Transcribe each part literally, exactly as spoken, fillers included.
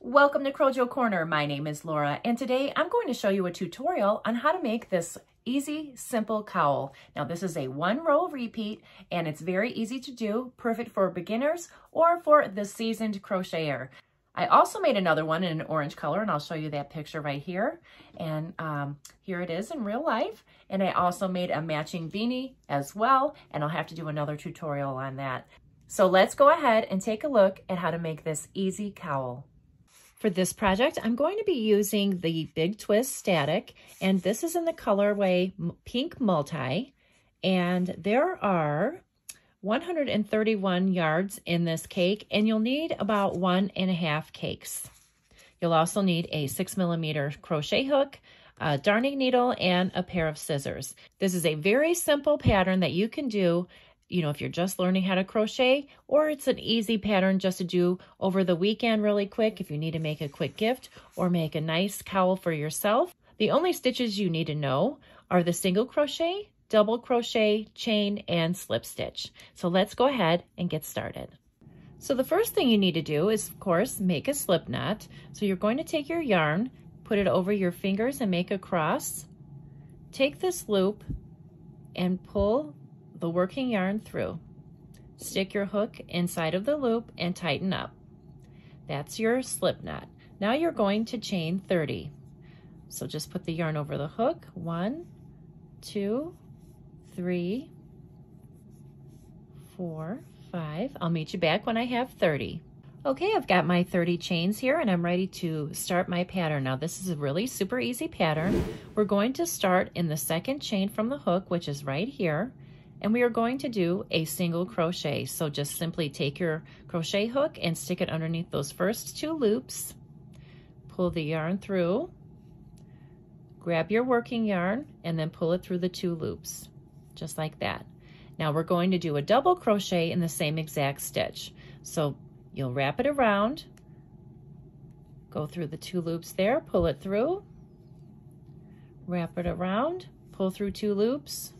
Welcome to Crojo Corner. My name is Lora, and today I'm going to show you a tutorial on how to make this easy, simple cowl. Now this is a one row repeat and it's very easy to do, perfect for beginners or for the seasoned crocheter. I also made another one in an orange color and I'll show you that picture right here. And um, here it is in real life. And I also made a matching beanie as well, and I'll have to do another tutorial on that. So let's go ahead and take a look at how to make this easy cowl. For this project, I'm going to be using the Big Twist Static, and this is in the colorway Pink Multi, and there are one hundred thirty-one yards in this cake, and you'll need about one and a half cakes. You'll also need a six millimeter crochet hook, a darning needle, and a pair of scissors. This is a very simple pattern that you can do, you know, if you're just learning how to crochet, or it's an easy pattern just to do over the weekend really quick if you need to make a quick gift or make a nice cowl for yourself. The only stitches you need to know are the single crochet, double crochet, chain, and slip stitch. So let's go ahead and get started. So the first thing you need to do is, of course, make a slip knot. So you're going to take your yarn, put it over your fingers and make a cross, take this loop and pull the working yarn through. Stick your hook inside of the loop and tighten up. That's your slip knot. Now you're going to chain thirty. So just put the yarn over the hook, one, two, three, four, five. I'll meet you back when I have thirty. Okay, I've got my thirty chains here and I'm ready to start my pattern. Now this is a really super easy pattern. We're going to start in the second chain from the hook, which is right here. And we are going to do a single crochet. So just simply take your crochet hook and stick it underneath those first two loops, pull the yarn through, grab your working yarn, and then pull it through the two loops, just like that. Now we're going to do a double crochet in the same exact stitch. So you'll wrap it around, go through the two loops there, pull it through, wrap it around, pull through two loops,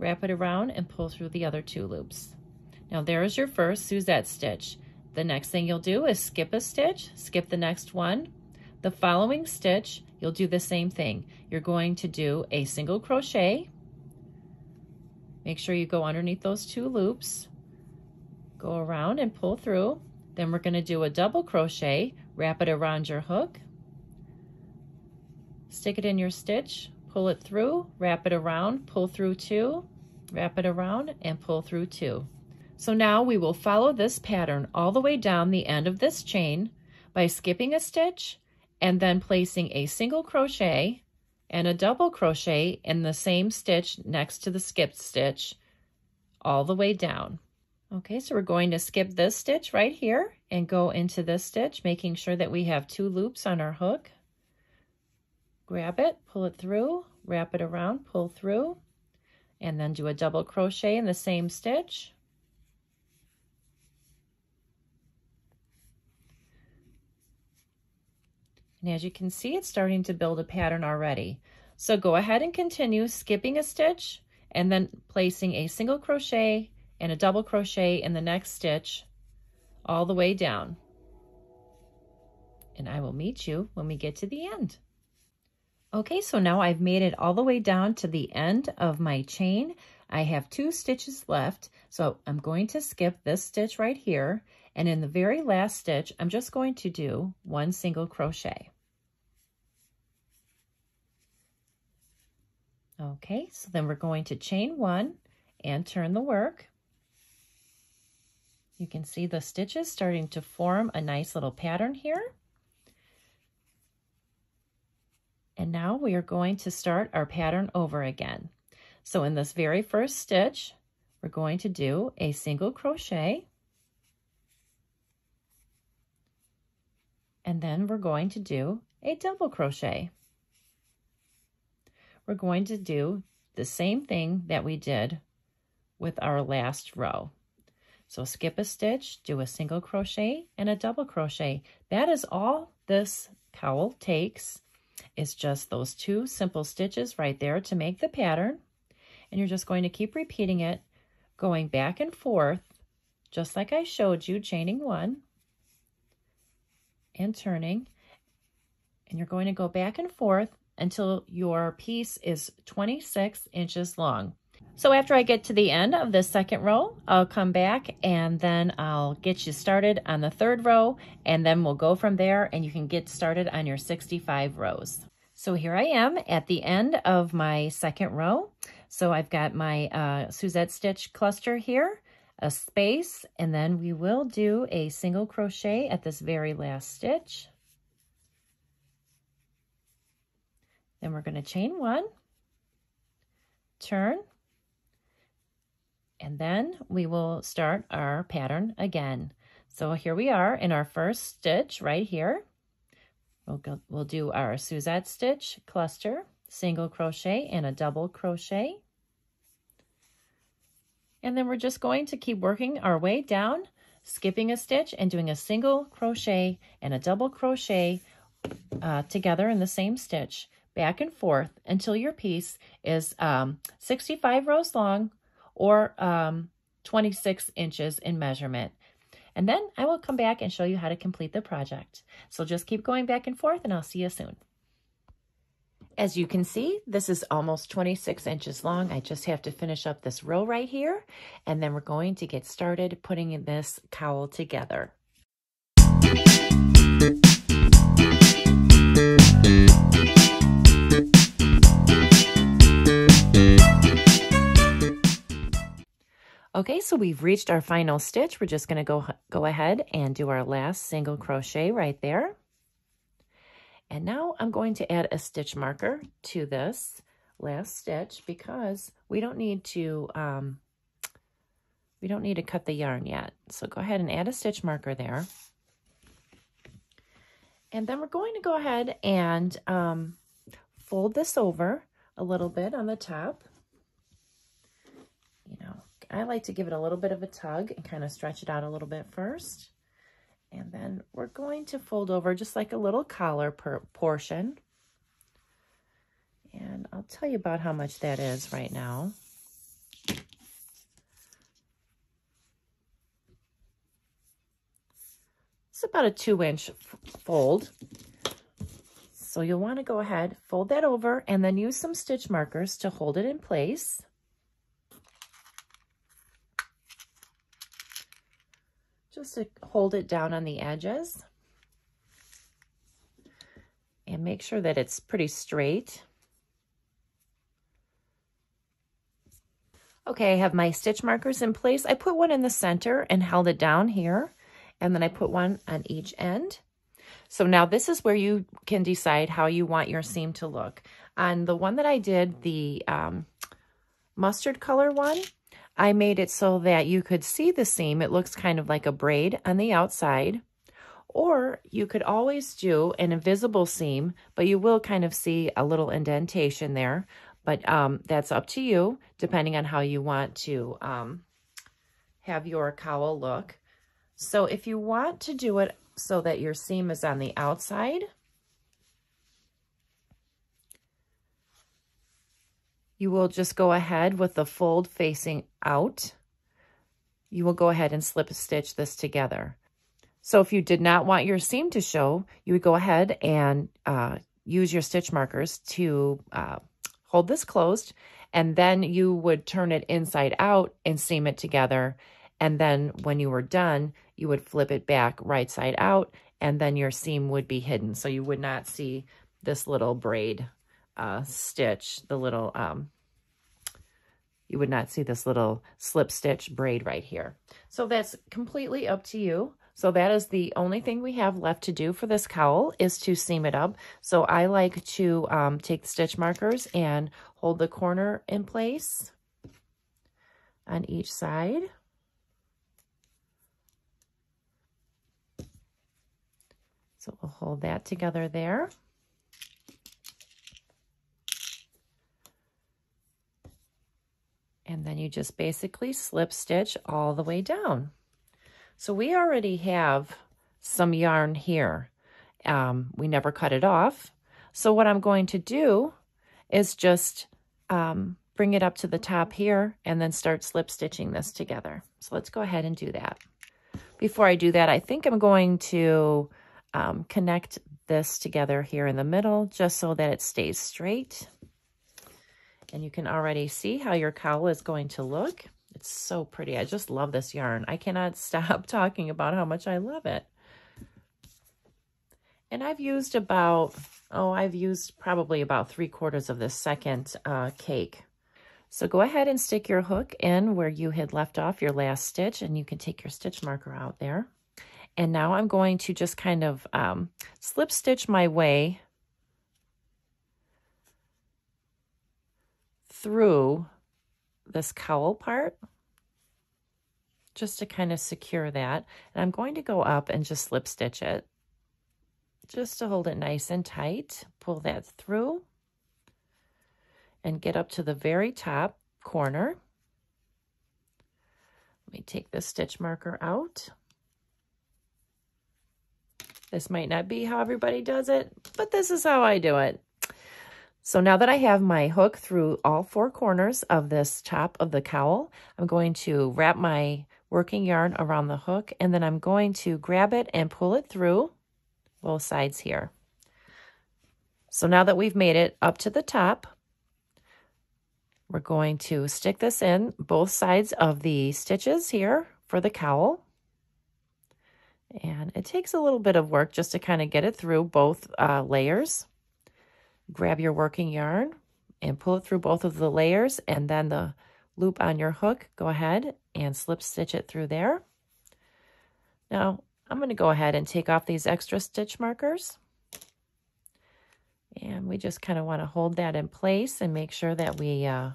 wrap it around and pull through the other two loops. Now there's your first Suzette stitch. The next thing you'll do is skip a stitch, skip the next one. The following stitch, you'll do the same thing. You're going to do a single crochet. Make sure you go underneath those two loops, go around and pull through. Then we're gonna do a double crochet, wrap it around your hook, stick it in your stitch, pull it through, wrap it around, pull through two, wrap it around and pull through two. So now we will follow this pattern all the way down the end of this chain by skipping a stitch and then placing a single crochet and a double crochet in the same stitch next to the skipped stitch all the way down. Okay, so we're going to skip this stitch right here and go into this stitch, making sure that we have two loops on our hook. Grab it, pull it through, wrap it around, pull through, and then do a double crochet in the same stitch. And as you can see, it's starting to build a pattern already. So go ahead and continue skipping a stitch and then placing a single crochet and a double crochet in the next stitch all the way down. And I will meet you when we get to the end. Okay, so now I've made it all the way down to the end of my chain. I have two stitches left, so I'm going to skip this stitch right here, and in the very last stitch, I'm just going to do one single crochet. Okay, so then we're going to chain one and turn the work. You can see the stitches starting to form a nice little pattern here. And now we are going to start our pattern over again. So in this very first stitch, we're going to do a single crochet. And then we're going to do a double crochet. We're going to do the same thing that we did with our last row. So skip a stitch, do a single crochet and a double crochet. That is all this cowl takes. It's just those two simple stitches right there to make the pattern, and you're just going to keep repeating it, going back and forth, just like I showed you, chaining one and turning, and you're going to go back and forth until your piece is twenty-six inches long. So after I get to the end of this second row, I'll come back and then I'll get you started on the third row, and then we'll go from there and you can get started on your sixty-five rows. So here I am at the end of my second row. So I've got my uh, Suzette stitch cluster here, a space, and then we will do a single crochet at this very last stitch. Then we're going to chain one, turn, and then we will start our pattern again. So here we are in our first stitch right here. We'll, go, we'll do our Suzette stitch cluster, single crochet and a double crochet. And then we're just going to keep working our way down, skipping a stitch and doing a single crochet and a double crochet uh, together in the same stitch, back and forth until your piece is um, sixty-five rows long or um, twenty-six inches in measurement. And then I will come back and show you how to complete the project. So just keep going back and forth and I'll see you soon. As you can see, this is almost twenty-six inches long. I just have to finish up this row right here, and then we're going to get started putting this cowl together. Okay, so we've reached our final stitch. We're just gonna go, go ahead and do our last single crochet right there. And now I'm going to add a stitch marker to this last stitch because we don't need to um, we don't need to cut the yarn yet. So go ahead and add a stitch marker there. And then we're going to go ahead and um, fold this over a little bit on the top. You know, I like to give it a little bit of a tug and kind of stretch it out a little bit first. And then we're going to fold over just like a little collar per portion. And I'll tell you about how much that is right now. It's about a two inch fold. So you'll want to go ahead, fold that over, and then use some stitch markers to hold it in place. Just to hold it down on the edges and make sure that it's pretty straight. Okay, I have my stitch markers in place. I put one in the center and held it down here, and then I put one on each end. So now this is where you can decide how you want your seam to look. On the one that I did, the um, mustard color one, I made it so that you could see the seam. It looks kind of like a braid on the outside, or you could always do an invisible seam, but you will kind of see a little indentation there, but um, that's up to you depending on how you want to um, have your cowl look. So if you want to do it so that your seam is on the outside, you will just go ahead with the fold facing out. You will go ahead and slip stitch this together. So if you did not want your seam to show, you would go ahead and uh, use your stitch markers to uh, hold this closed, and then you would turn it inside out and seam it together. And then when you were done, you would flip it back right side out, and then your seam would be hidden. So you would not see this little braid Uh, stitch, the little, um, you would not see this little slip stitch braid right here. So that's completely up to you. So that is the only thing we have left to do for this cowl, is to seam it up. So I like to um, take the stitch markers and hold the corner in place on each side. So we'll hold that together there. And then you just basically slip stitch all the way down. So we already have some yarn here. Um, we never cut it off. So what I'm going to do is just um, bring it up to the top here and then start slip stitching this together. So let's go ahead and do that. Before I do that, I think I'm going to um, connect this together here in the middle just so that it stays straight. And you can already see how your cowl is going to look. It's so pretty. I just love this yarn. I cannot stop talking about how much I love it. And I've used about, oh, I've used probably about three quarters of the second uh, cake. So go ahead and stick your hook in where you had left off your last stitch, and you can take your stitch marker out there. And now I'm going to just kind of um, slip stitch my way through this cowl part just to kind of secure that. And I'm going to go up and just slip stitch it just to hold it nice and tight. Pull that through and get up to the very top corner. Let me take this stitch marker out. This might not be how everybody does it, but this is how I do it. So now that I have my hook through all four corners of this top of the cowl, I'm going to wrap my working yarn around the hook, and then I'm going to grab it and pull it through both sides here. So now that we've made it up to the top, we're going to stick this in both sides of the stitches here for the cowl. And it takes a little bit of work just to kind of get it through both uh, layers. Grab your working yarn and pull it through both of the layers, and then the loop on your hook, go ahead and slip stitch it through there. Now I'm going to go ahead and take off these extra stitch markers. And we just kind of want to hold that in place and make sure that we uh,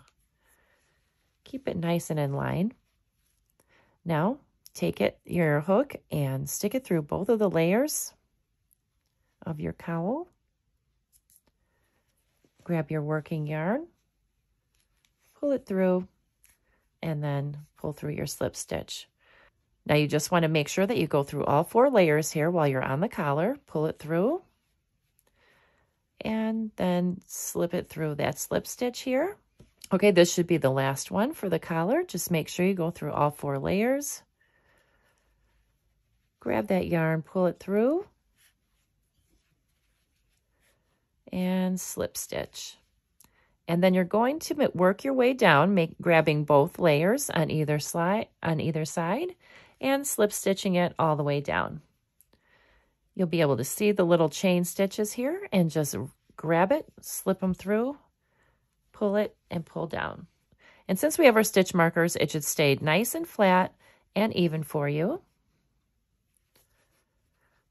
keep it nice and in line. Now, take it your hook and stick it through both of the layers of your cowl. Grab your working yarn, pull it through, and then pull through your slip stitch. Now you just want to make sure that you go through all four layers here while you're on the collar, pull it through, and then slip it through that slip stitch here. Okay, this should be the last one for the collar. Just make sure you go through all four layers. Grab that yarn, pull it through, and slip stitch. And then you're going to work your way down, make, grabbing both layers on either side, on either side, and slip stitching it all the way down. You'll be able to see the little chain stitches here, and just grab it, slip them through, pull it, and pull down. And since we have our stitch markers, it should stay nice and flat and even for you.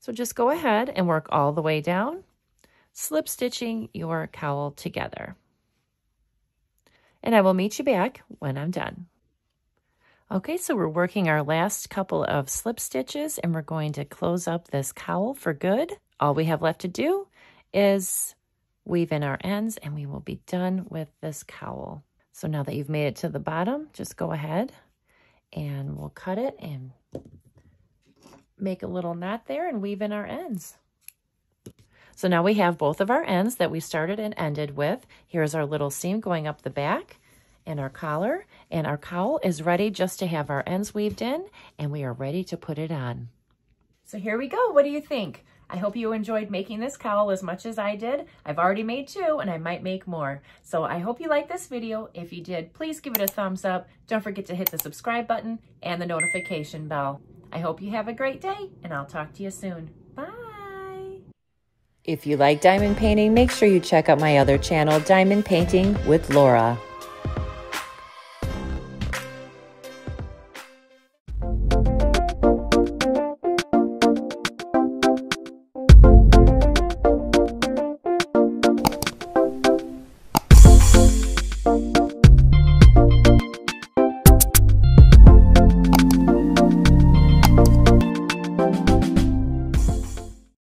So just go ahead and work all the way down, slip stitching your cowl together. And I will meet you back when I'm done. Okay, so we're working our last couple of slip stitches, and we're going to close up this cowl for good. All we have left to do is weave in our ends, and we will be done with this cowl. So now that you've made it to the bottom, just go ahead and we'll cut it and make a little knot there and weave in our ends. So now we have both of our ends that we started and ended with. Here's our little seam going up the back, and our collar, and our cowl is ready just to have our ends weaved in, and we are ready to put it on. So here we go. What do you think? I hope you enjoyed making this cowl as much as I did. I've already made two, and I might make more. So I hope you liked this video. If you did, please give it a thumbs up. Don't forget to hit the subscribe button and the notification bell. I hope you have a great day, and I'll talk to you soon. Bye. If you like diamond painting, make sure you check out my other channel, Diamond Painting with Lora.